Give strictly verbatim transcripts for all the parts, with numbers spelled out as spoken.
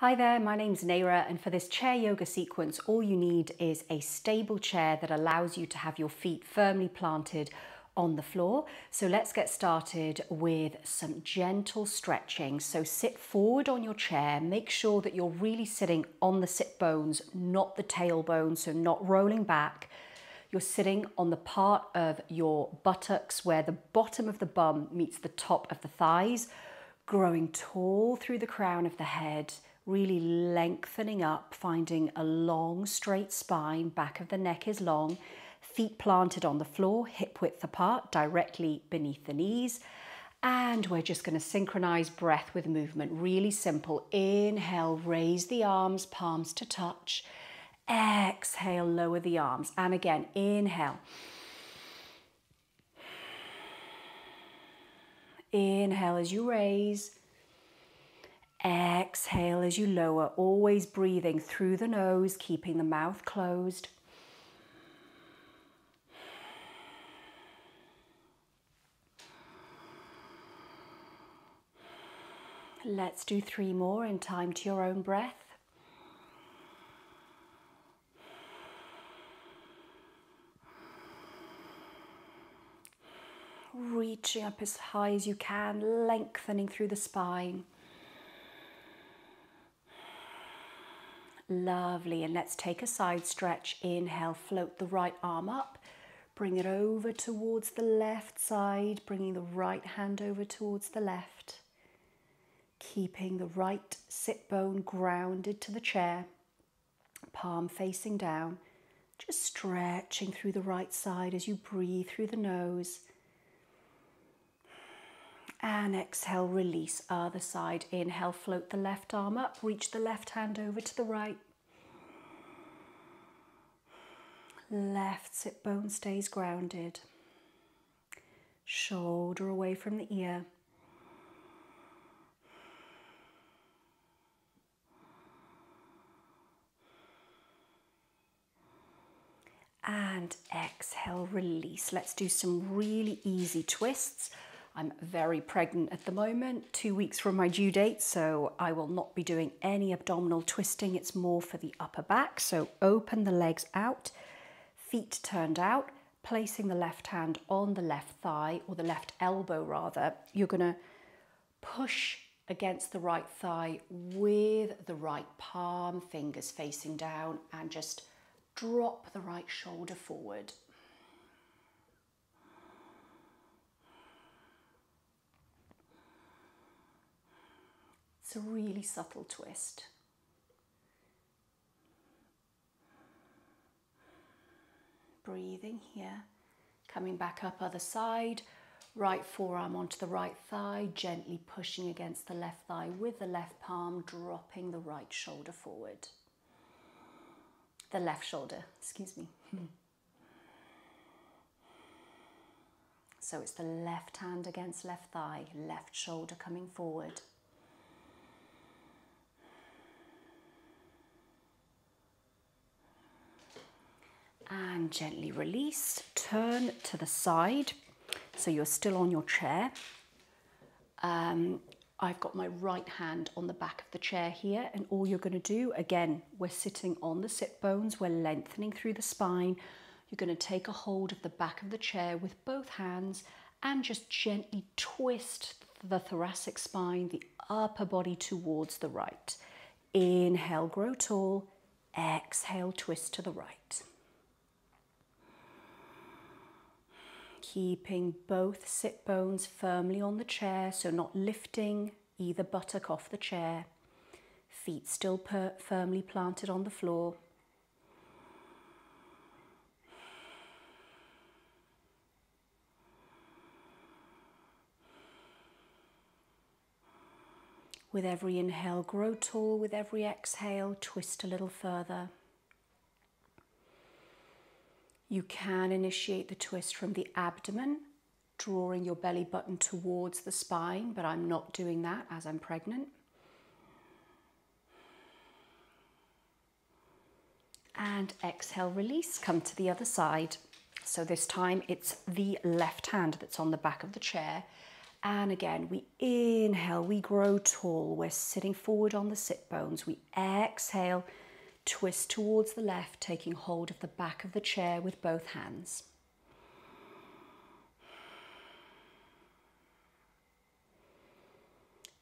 Hi there, my name's Nejra, and for this chair yoga sequence, all you need is a stable chair that allows you to have your feet firmly planted on the floor. So let's get started with some gentle stretching. So sit forward on your chair, make sure that you're really sitting on the sit bones, not the tailbone, so not rolling back. You're sitting on the part of your buttocks where the bottom of the bum meets the top of the thighs, growing tall through the crown of the head. Really lengthening up, finding a long straight spine, back of the neck is long, feet planted on the floor, hip width apart, directly beneath the knees. And we're just going to synchronize breath with movement, really simple. Inhale, raise the arms, palms to touch. Exhale, lower the arms. And again, inhale. Inhale as you raise. Exhale as you lower, always breathing through the nose, keeping the mouth closed. Let's do three more in time to your own breath. Reaching up as high as you can, lengthening through the spine. Lovely, and let's take a side stretch. Inhale, float the right arm up, bring it over towards the left side, bringing the right hand over towards the left, keeping the right sit bone grounded to the chair, palm facing down, just stretching through the right side as you breathe through the nose. And exhale, release other side. Inhale, float the left arm up, reach the left hand over to the right. Left sit bone stays grounded. Shoulder away from the ear. And exhale, release. Let's do some really easy twists. I'm very pregnant at the moment, two weeks from my due date, so I will not be doing any abdominal twisting. It's more for the upper back. So open the legs out, feet turned out, placing the left hand on the left thigh, or the left elbow rather. You're going to push against the right thigh with the right palm, fingers facing down, and just drop the right shoulder forward. It's a really subtle twist. Breathing here, coming back up other side, right forearm onto the right thigh, gently pushing against the left thigh with the left palm, dropping the right shoulder forward. The left shoulder, excuse me. Hmm. So it's the left hand against left thigh, left shoulder coming forward. And gently release, turn to the side, so you're still on your chair. Um, I've got my right hand on the back of the chair here, and all you're going to do, again, we're sitting on the sit bones, we're lengthening through the spine. You're going to take a hold of the back of the chair with both hands and just gently twist the thoracic spine, the upper body towards the right. Inhale, grow tall, exhale, twist to the right. Keeping both sit bones firmly on the chair, so not lifting either buttock off the chair. Feet still per firmly planted on the floor. With every inhale, grow tall. With every exhale, twist a little further. You can initiate the twist from the abdomen, drawing your belly button towards the spine, but I'm not doing that as I'm pregnant. And exhale, release, come to the other side. So this time it's the left hand that's on the back of the chair, And again, we inhale, we grow tall. We're sitting forward on the sit bones. We exhale, twist towards the left, taking hold of the back of the chair with both hands.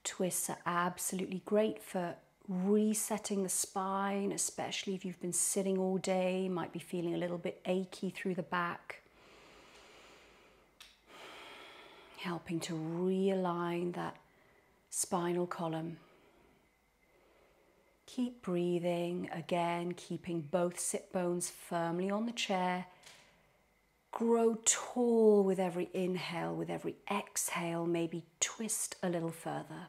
Twists are absolutely great for resetting the spine, especially if you've been sitting all day, might be feeling a little bit achy through the back. Helping to realign that spinal column. Keep breathing, again, keeping both sit bones firmly on the chair. Grow tall with every inhale, with every exhale, maybe twist a little further.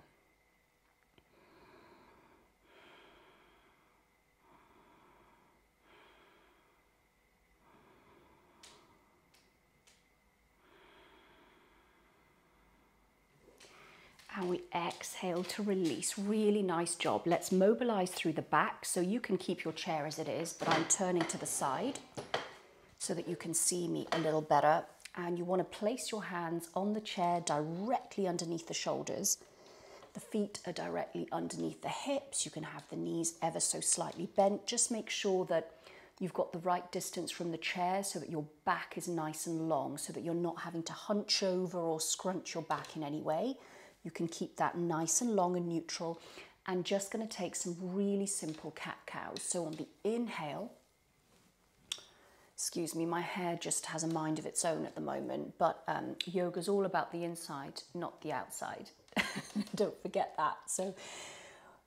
And we exhale to release. Really nice job. Let's mobilize through the back, so you can keep your chair as it is, but I'm turning to the side so that you can see me a little better. And you want to place your hands on the chair directly underneath the shoulders. The feet are directly underneath the hips. You can have the knees ever so slightly bent. Just make sure that you've got the right distance from the chair so that your back is nice and long, so that you're not having to hunch over or scrunch your back in any way. You can keep that nice and long and neutral. And just going to take some really simple cat-cows. So on the inhale, excuse me, my hair just has a mind of its own at the moment, but um, yoga's all about the inside, not the outside. Don't forget that. So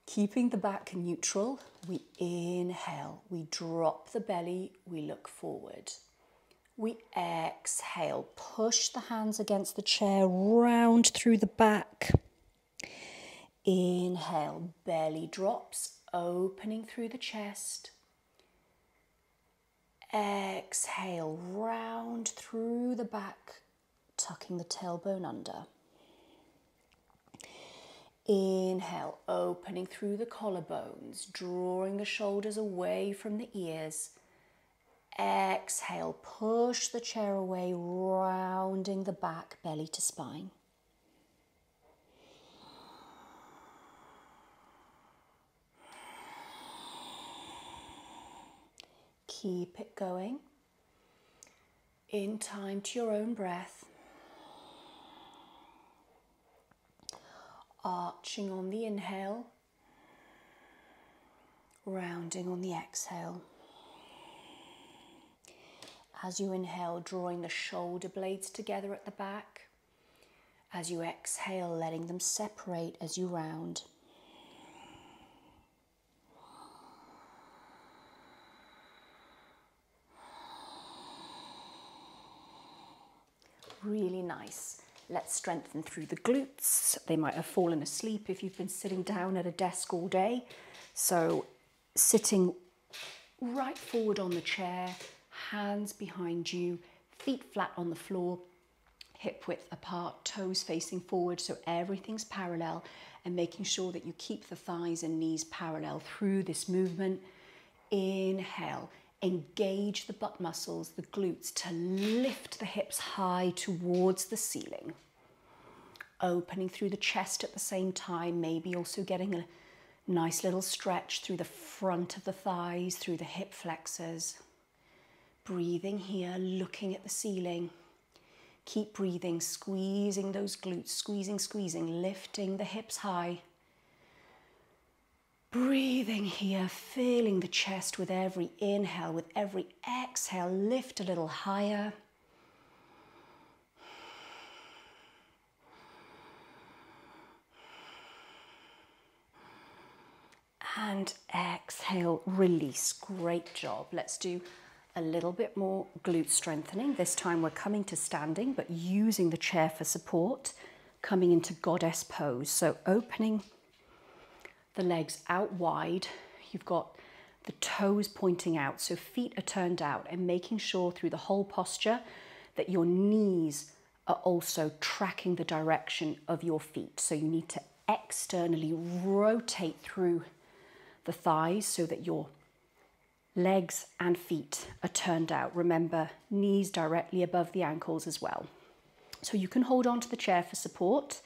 keeping the back neutral, we inhale, we drop the belly, we look forward. We exhale, push the hands against the chair, round through the back. Inhale, belly drops, opening through the chest. Exhale, round through the back, tucking the tailbone under. Inhale, opening through the collarbones, drawing the shoulders away from the ears. Exhale, push the chair away, rounding the back, belly to spine. Keep it going in time to your own breath. Arching on the inhale, rounding on the exhale. As you inhale, drawing the shoulder blades together at the back. As you exhale, letting them separate as you round. Really nice. Let's strengthen through the glutes. They might have fallen asleep if you've been sitting down at a desk all day. So sitting right forward on the chair, hands behind you, feet flat on the floor, hip width apart, toes facing forward so everything's parallel, and making sure that you keep the thighs and knees parallel through this movement. Inhale, engage the butt muscles, the glutes, to lift the hips high towards the ceiling. Opening through the chest at the same time, maybe also getting a nice little stretch through the front of the thighs, through the hip flexors. Breathing here, looking at the ceiling. Keep breathing, squeezing those glutes, squeezing, squeezing, lifting the hips high. Breathing here, filling the chest with every inhale, with every exhale, lift a little higher. And exhale, release. Great job. Let's do a little bit more glute strengthening. This time we're coming to standing, but using the chair for support, coming into goddess pose. So opening the legs out wide. You've got the toes pointing out, so feet are turned out, and making sure through the whole posture that your knees are also tracking the direction of your feet. So you need to externally rotate through the thighs so that your legs and feet are turned out. Remember, knees directly above the ankles as well. So you can hold on to the chair for support,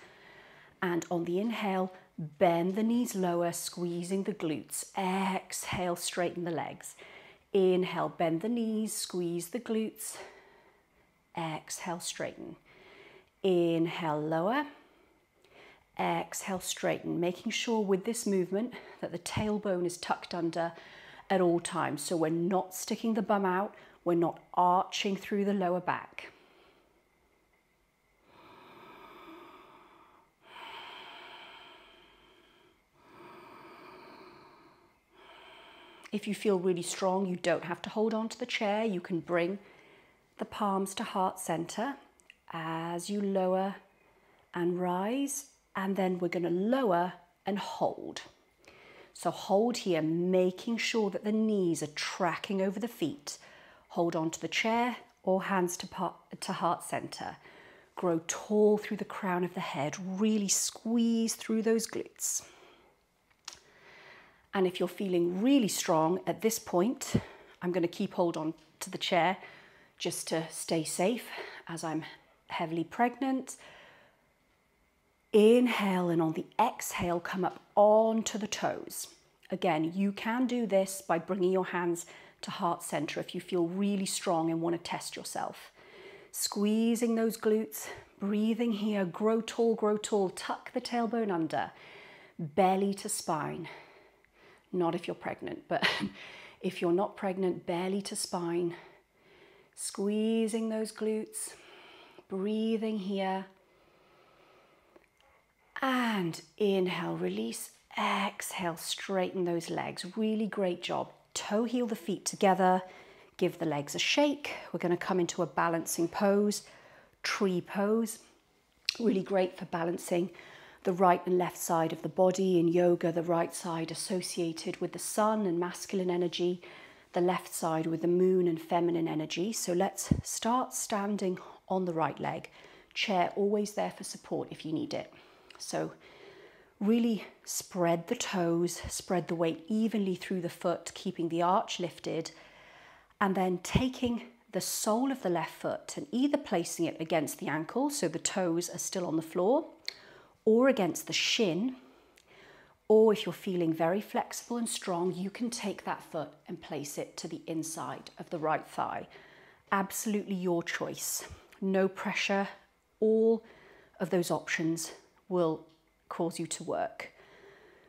and on the inhale, bend the knees lower, squeezing the glutes. Exhale, straighten the legs. Inhale, bend the knees, squeeze the glutes. Exhale, straighten. Inhale, lower. Exhale, straighten. Making sure with this movement that the tailbone is tucked under at all times. So we're not sticking the bum out. We're not arching through the lower back. If you feel really strong, you don't have to hold on to the chair. You can bring the palms to heart center as you lower and rise, and then we're going to lower and hold. So hold here, making sure that the knees are tracking over the feet. Hold on to the chair or hands to, part, to heart center. Grow tall through the crown of the head. Really squeeze through those glutes. And if you're feeling really strong at this point, I'm going to keep hold on to the chair just to stay safe as I'm heavily pregnant. Inhale, and on the exhale, come up onto the toes. Again, you can do this by bringing your hands to heart center if you feel really strong and want to test yourself. Squeezing those glutes, breathing here, grow tall, grow tall, tuck the tailbone under, belly to spine. Not if you're pregnant, but if you're not pregnant, belly to spine. Squeezing those glutes, breathing here. And inhale, release. Exhale, straighten those legs. Really great job. Toe heel the feet together. Give the legs a shake. We're going to come into a balancing pose, tree pose. Really great for balancing the right and left side of the body. In yoga, the right side associated with the sun and masculine energy, the left side with the moon and feminine energy. So let's start standing on the right leg. Chair always there for support if you need it. So really spread the toes, spread the weight evenly through the foot, keeping the arch lifted, and then taking the sole of the left foot and either placing it against the ankle so the toes are still on the floor, or against the shin, or if you're feeling very flexible and strong, you can take that foot and place it to the inside of the right thigh. Absolutely your choice. No pressure. All of those options will cause you to work.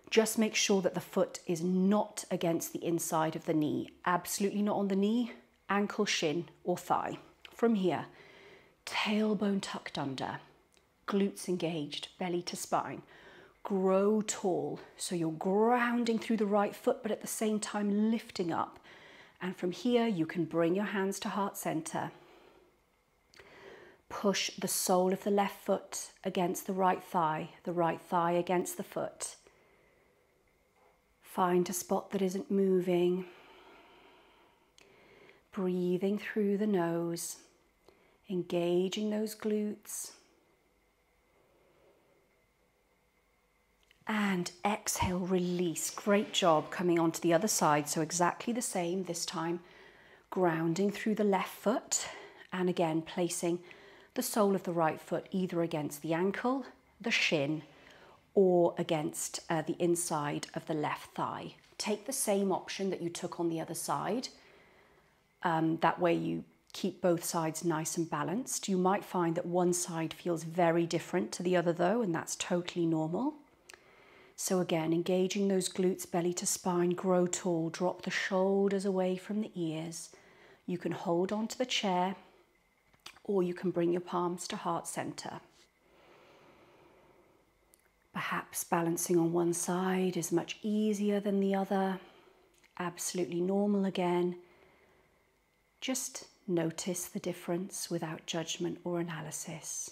Just make sure that the foot is not against the inside of the knee. Absolutely not on the knee, ankle, shin, or thigh. From here, tailbone tucked under, glutes engaged, belly to spine. Grow tall, so you're grounding through the right foot, but at the same time lifting up. And from here, you can bring your hands to heart center. Push the sole of the left foot against the right thigh, the right thigh against the foot. Find a spot that isn't moving. Breathing through the nose, engaging those glutes. And exhale, release. Great job. Coming onto the other side. So exactly the same this time. Grounding through the left foot. And again, placing the sole of the right foot either against the ankle, the shin, or against uh, the inside of the left thigh. Take the same option that you took on the other side. Um, that way you keep both sides nice and balanced. You might find that one side feels very different to the other though, and that's totally normal. So again, engaging those glutes, belly to spine, grow tall, drop the shoulders away from the ears. You can hold onto the chair, or you can bring your palms to heart center. Perhaps balancing on one side is much easier than the other. Absolutely normal again. Just notice the difference without judgment or analysis.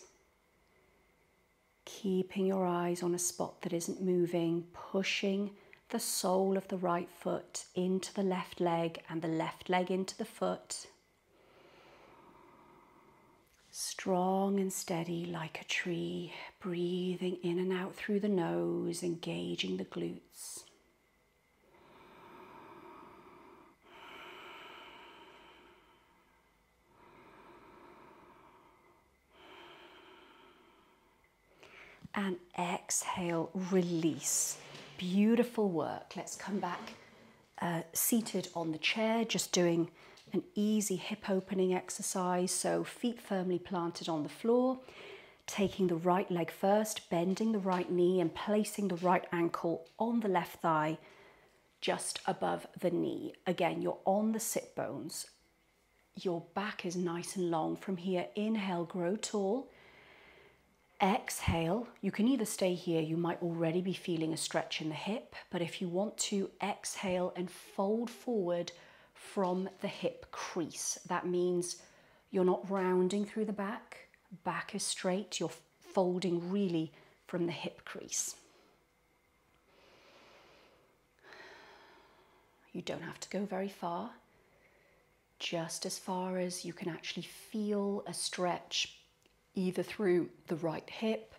Keeping your eyes on a spot that isn't moving, pushing the sole of the right foot into the left leg and the left leg into the foot. Strong and steady like a tree, breathing in and out through the nose, engaging the glutes. and exhale, release. Beautiful work. Let's come back uh, seated on the chair, just doing an easy hip opening exercise. So feet firmly planted on the floor, taking the right leg first, bending the right knee and placing the right ankle on the left thigh, just above the knee. Again, you're on the sit bones. Your back is nice and long. From here, inhale, grow tall. Exhale, you can either stay here, you might already be feeling a stretch in the hip, but if you want to, exhale and fold forward from the hip crease. That means you're not rounding through the back, back is straight, you're folding really from the hip crease. You don't have to go very far, just as far as you can actually feel a stretch either through the right hip,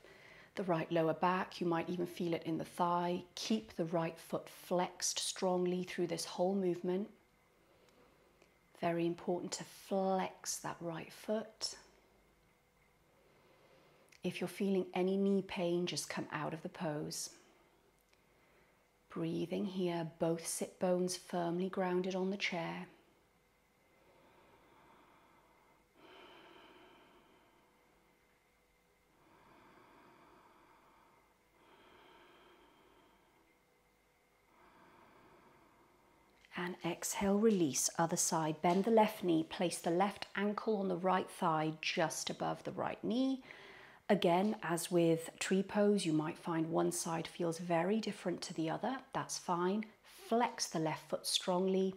the right lower back, you might even feel it in the thigh. Keep the right foot flexed strongly through this whole movement. Very important to flex that right foot. If you're feeling any knee pain, just come out of the pose. Breathing here, both sit bones firmly grounded on the chair. And exhale, release, other side. Bend the left knee, place the left ankle on the right thigh just above the right knee. Again, as with tree pose, you might find one side feels very different to the other. That's fine. Flex the left foot strongly.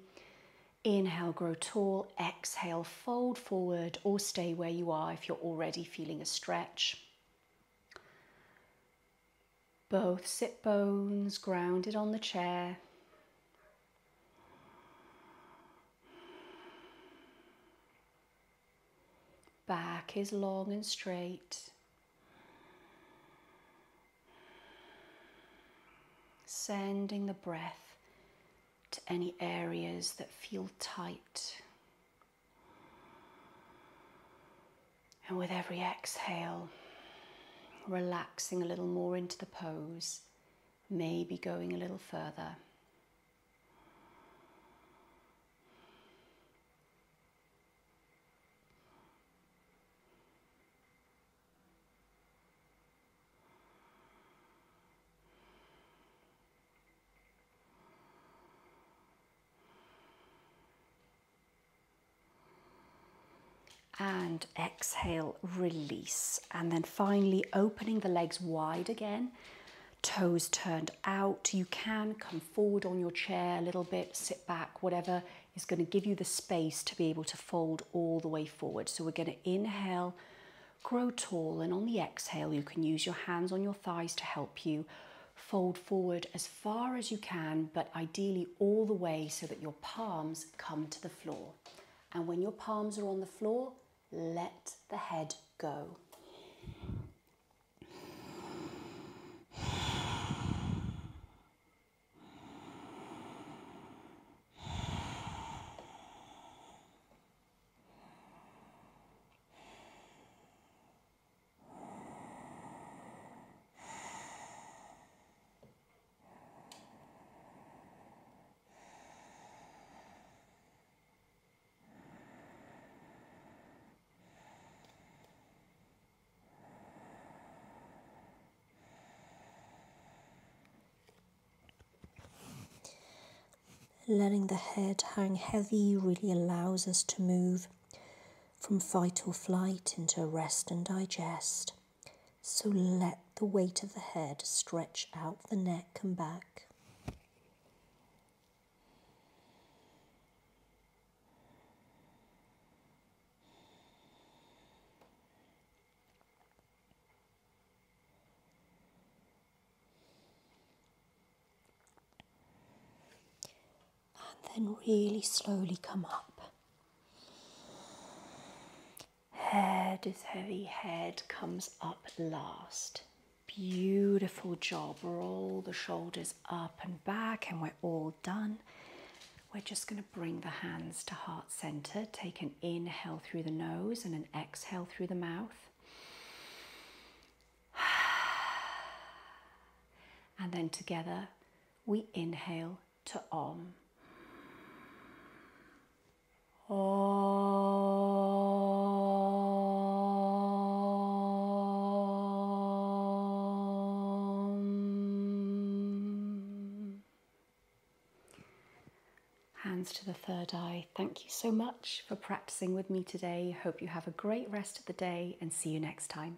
Inhale, grow tall. Exhale, fold forward or stay where you are if you're already feeling a stretch. Both sit bones grounded on the chair. Back is long and straight. Sending the breath to any areas that feel tight. And with every exhale, relaxing a little more into the pose, maybe going a little further. And exhale, release. And then finally opening the legs wide again, toes turned out. You can come forward on your chair a little bit, sit back, whatever is going to give you the space to be able to fold all the way forward. So we're going to inhale, grow tall, and on the exhale you can use your hands on your thighs to help you. Fold forward as far as you can, but ideally all the way so that your palms come to the floor. And when your palms are on the floor, let the head go. Letting the head hang heavy really allows us to move from fight or flight into rest and digest. So let the weight of the head stretch out the neck and back. And really slowly come up. Head is heavy, head comes up last. Beautiful job. Roll the shoulders up and back, and we're all done. We're just going to bring the hands to heart center. Take an inhale through the nose and an exhale through the mouth. and then together we inhale to Om. Om. Hands to the third eye. Thank you so much for practicing with me today. Hope you have a great rest of the day and see you next time.